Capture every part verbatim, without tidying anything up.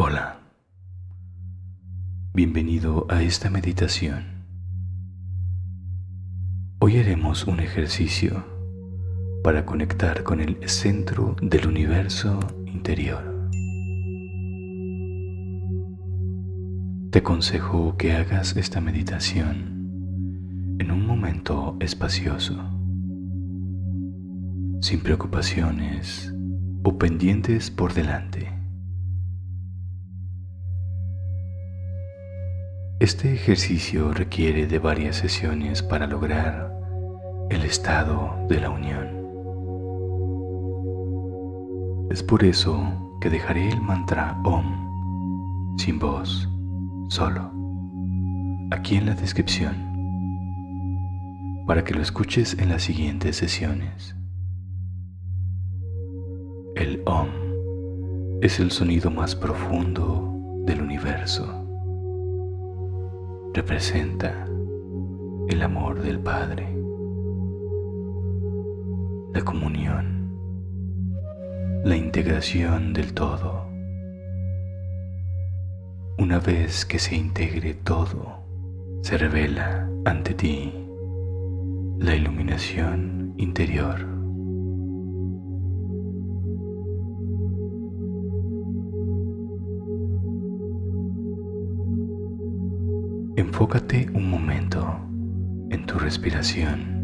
Hola, bienvenido a esta meditación. Hoy haremos un ejercicio para conectar con el centro del universo interior. Te aconsejo que hagas esta meditación en un momento espacioso, sin preocupaciones o pendientes por delante. Este ejercicio requiere de varias sesiones para lograr el estado de la unión. Es por eso que dejaré el mantra O M sin voz, solo, aquí en la descripción, para que lo escuches en las siguientes sesiones. El O M es el sonido más profundo del universo. Representa el amor del Padre, la comunión, la integración del todo. Una vez que se integre todo, se revela ante ti la iluminación interior. Enfócate un momento en tu respiración.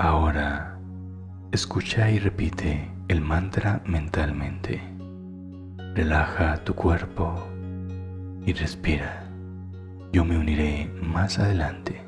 Ahora, escucha y repite el mantra mentalmente. Relaja tu cuerpo y respira. Yo me uniré más adelante.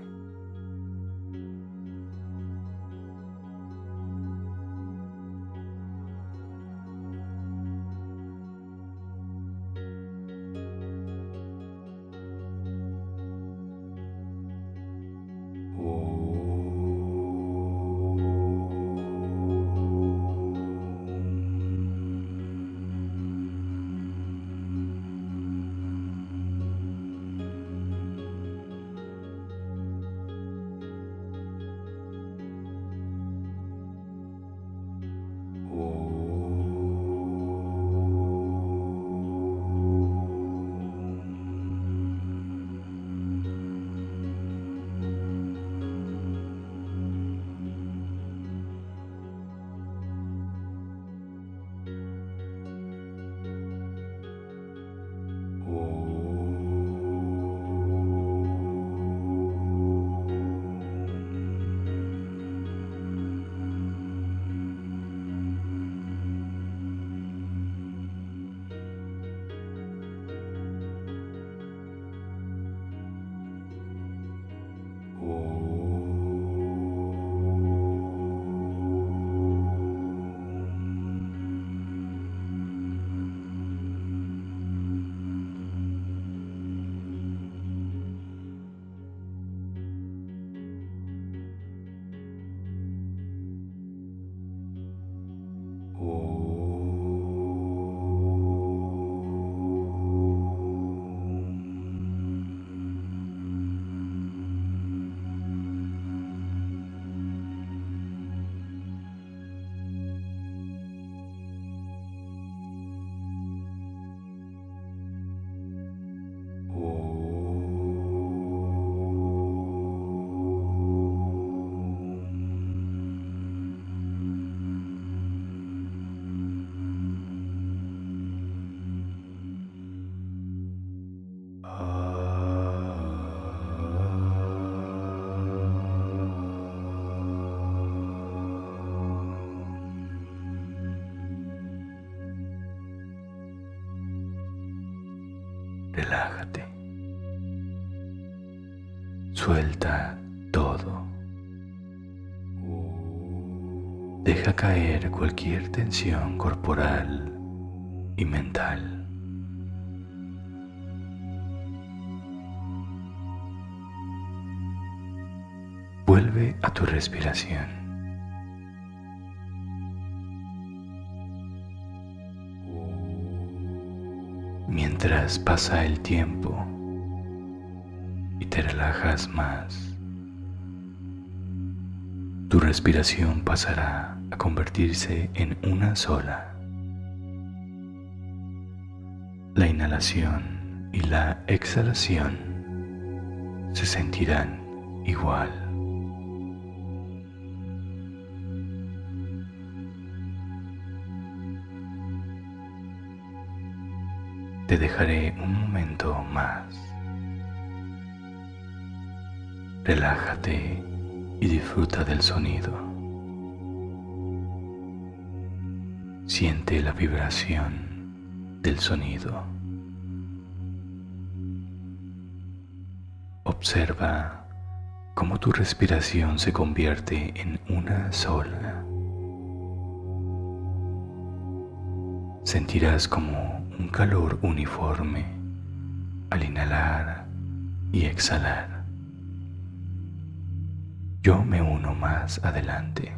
Relájate. Suelta todo. Deja caer cualquier tensión corporal y mental. Vuelve a tu respiración. Mientras pasa el tiempo y te relajas más, tu respiración pasará a convertirse en una sola. La inhalación y la exhalación se sentirán igual. Te dejaré un momento más. Relájate y disfruta del sonido. Siente la vibración del sonido. Observa cómo tu respiración se convierte en una sola. Sentirás como un calor uniforme al inhalar y exhalar. Yo me uno más adelante.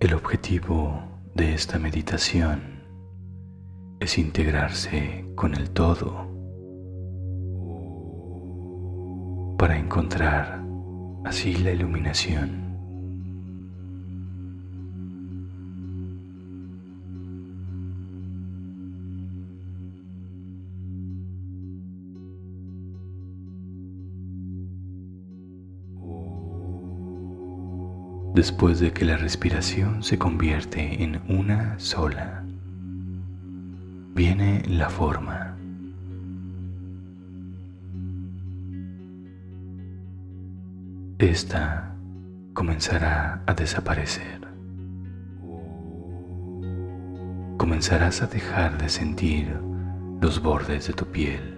El objetivo de esta meditación es integrarse con el todo para encontrar así la iluminación. después de que la respiración se convierte en una sola, viene la forma. Esta comenzará a desaparecer. Comenzarás a dejar de sentir los bordes de tu piel,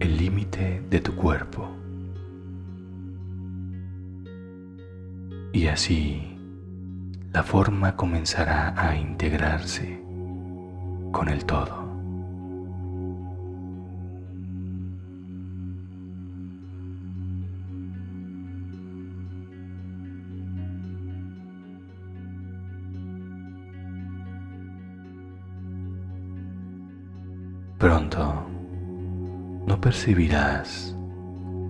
el límite de tu cuerpo. Y así, la forma comenzará a integrarse con el todo. Pronto no percibirás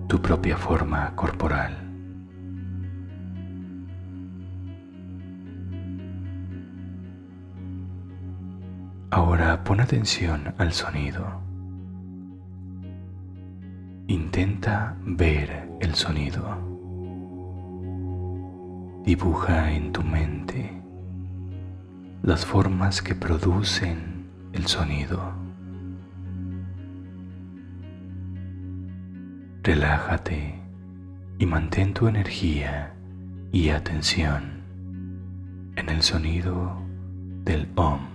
tu propia forma corporal. Ahora pon atención al sonido. Intenta ver el sonido. Dibuja en tu mente las formas que producen el sonido. Relájate y mantén tu energía y atención en el sonido del O M.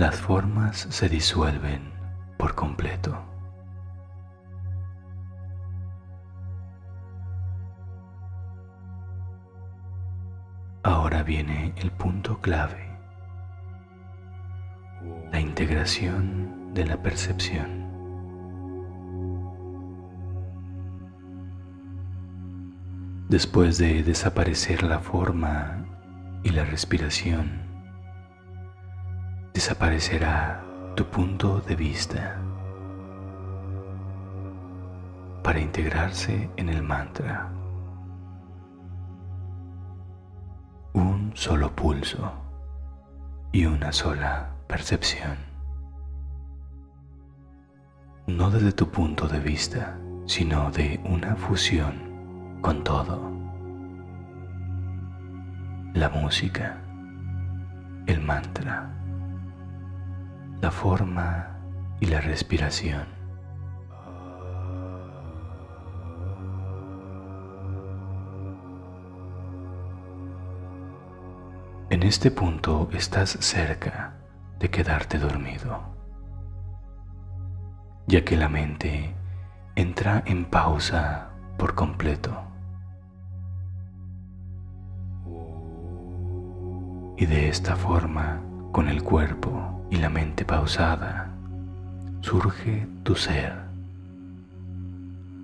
Las formas se disuelven por completo. Ahora viene el punto clave, la integración de la percepción. Después de desaparecer la forma y la respiración, desaparecerá tu punto de vista para integrarse en el mantra. Un solo pulso y una sola percepción. No desde tu punto de vista, sino de una fusión con todo. La música, el mantra, la forma y la respiración. En este punto estás cerca de quedarte dormido, ya que la mente entra en pausa por completo. Y de esta forma, con el cuerpo y la mente pausada, surge tu ser,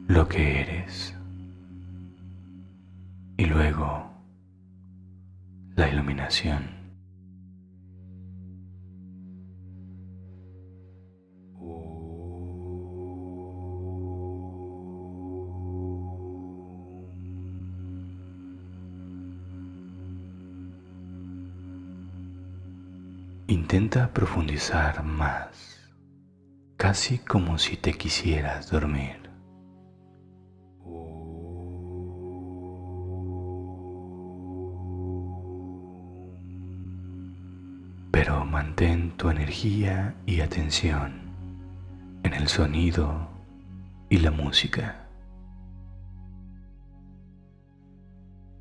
lo que eres, y luego la iluminación. Intenta profundizar más, casi como si te quisieras dormir. Pero mantén tu energía y atención en el sonido y la música.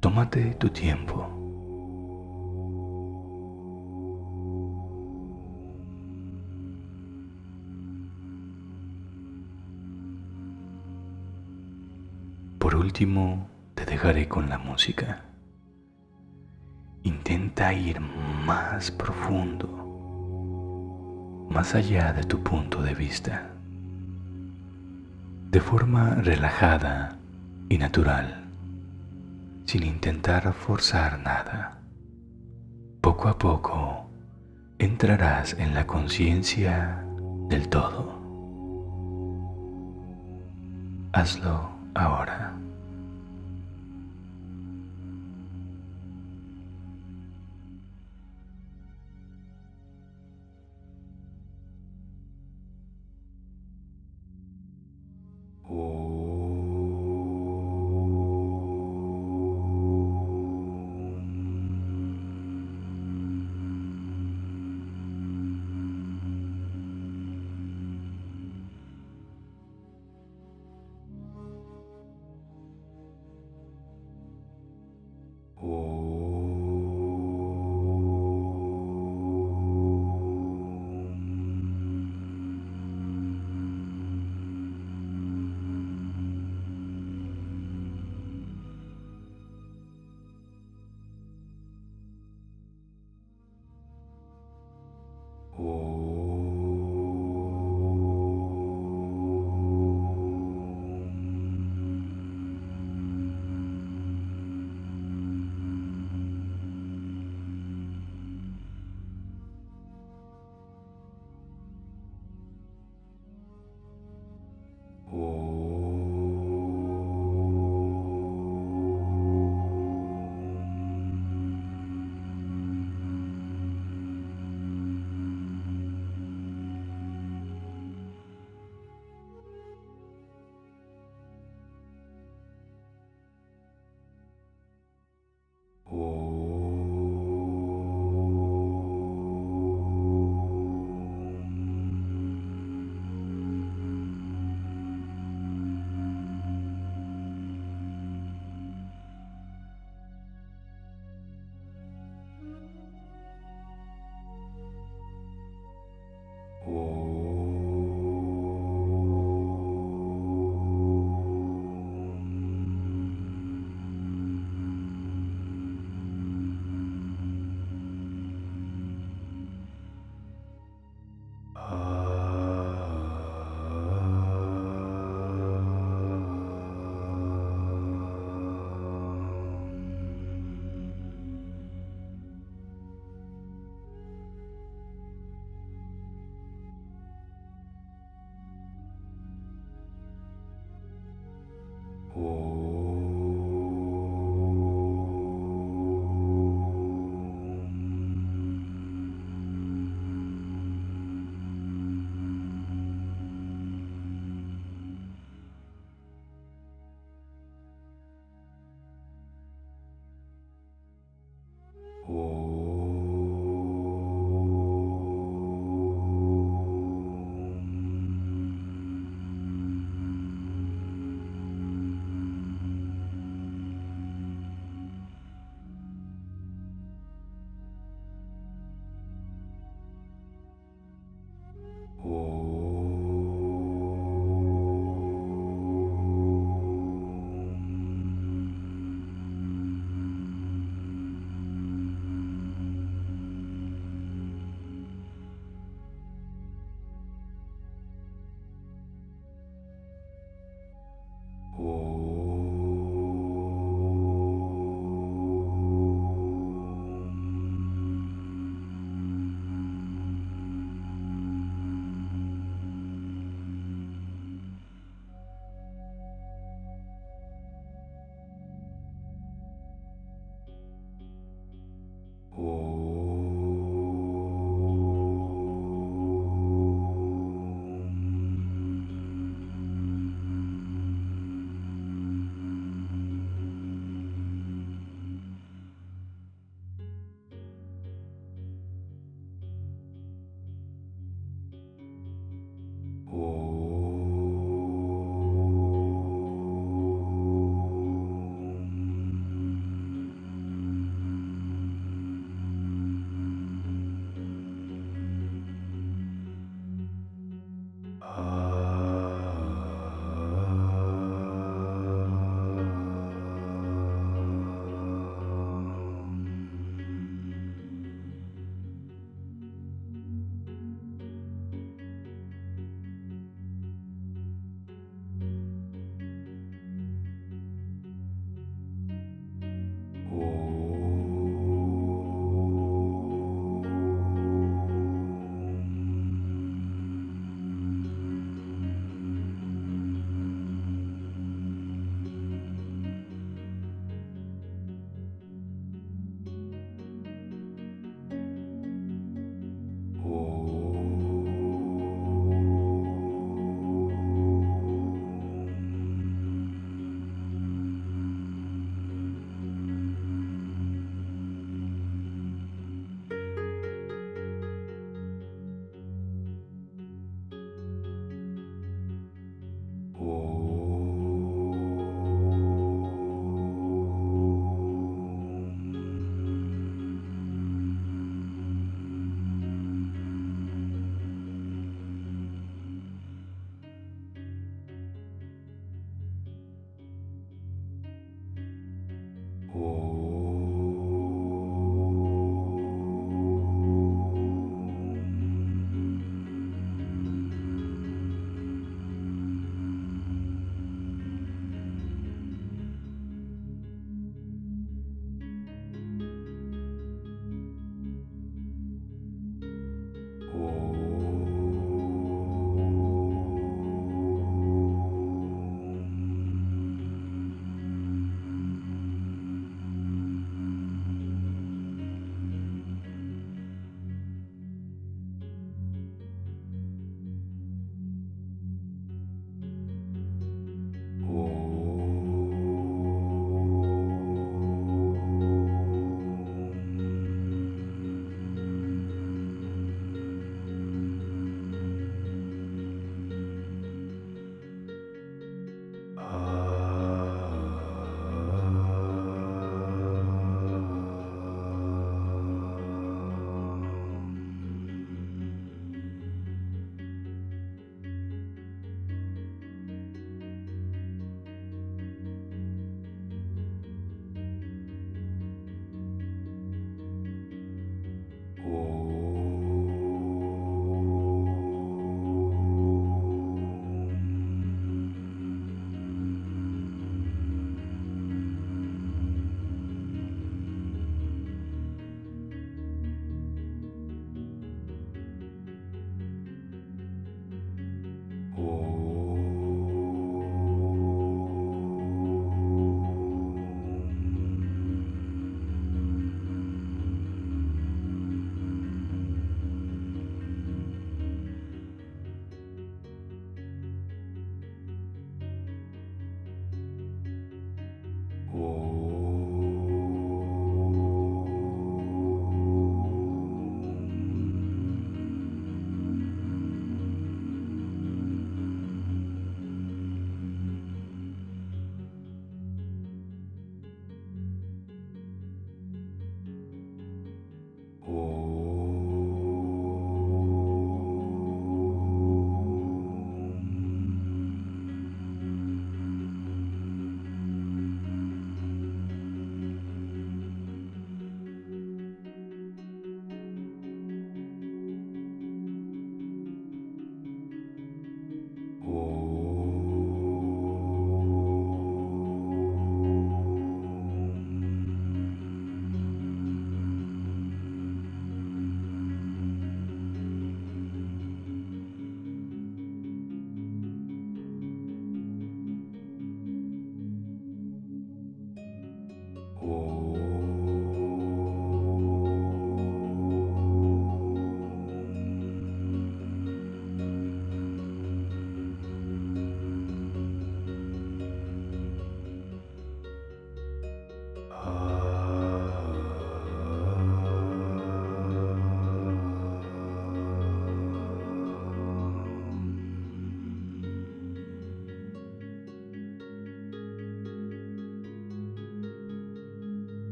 Tómate tu tiempo. Por último, te dejaré con la música. Intenta ir más profundo, más allá de tu punto de vista, de forma relajada y natural, sin intentar forzar nada. Poco a poco entrarás en la conciencia del todo. Hazlo ahora.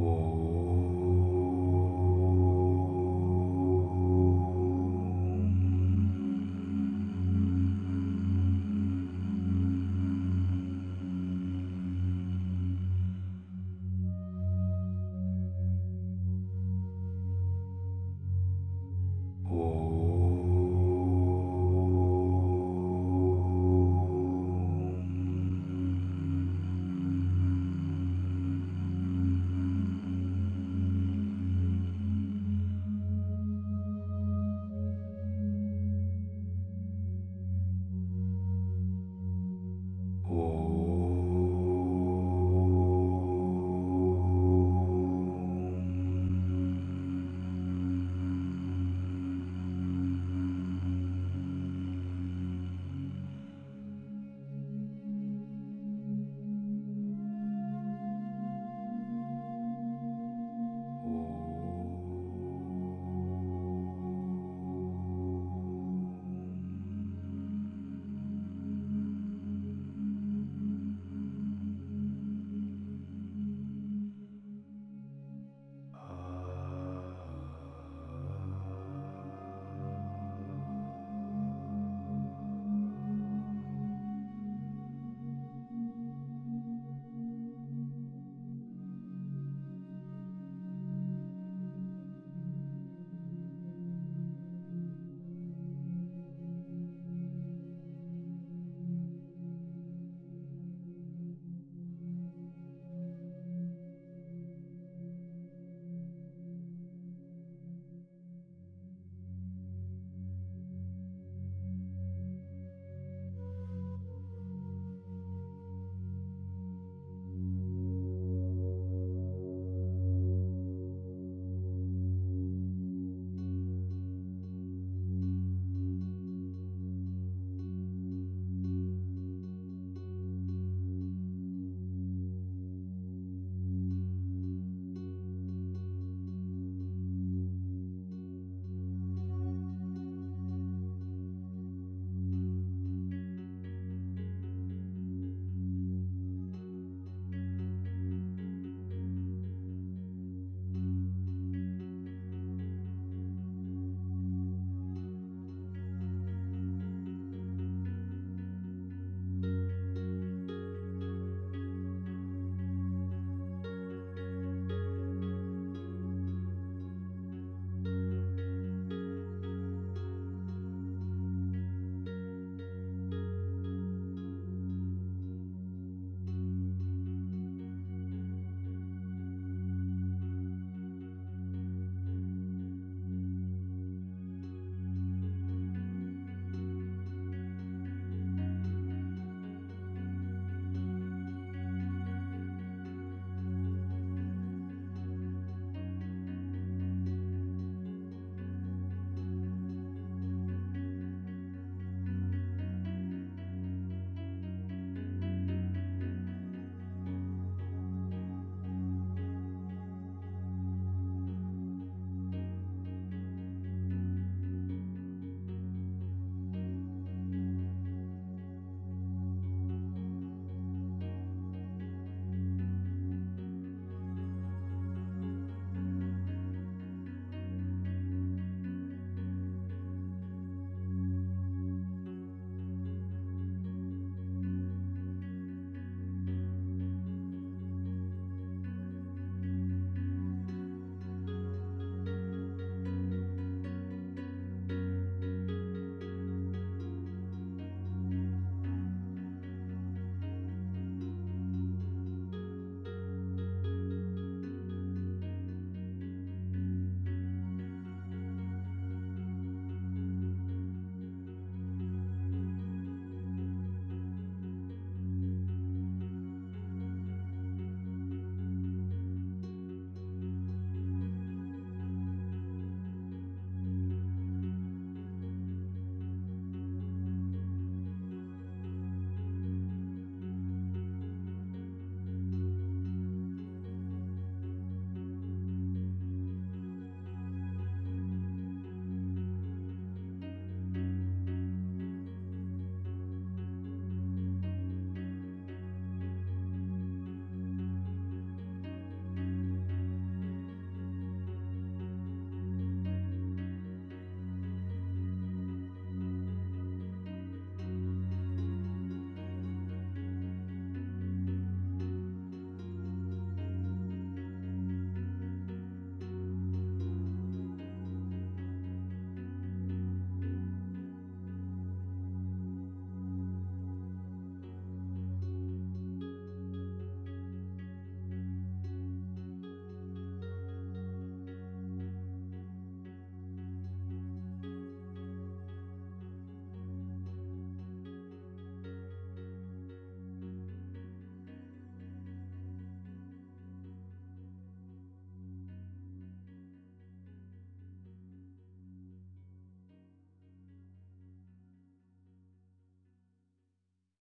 O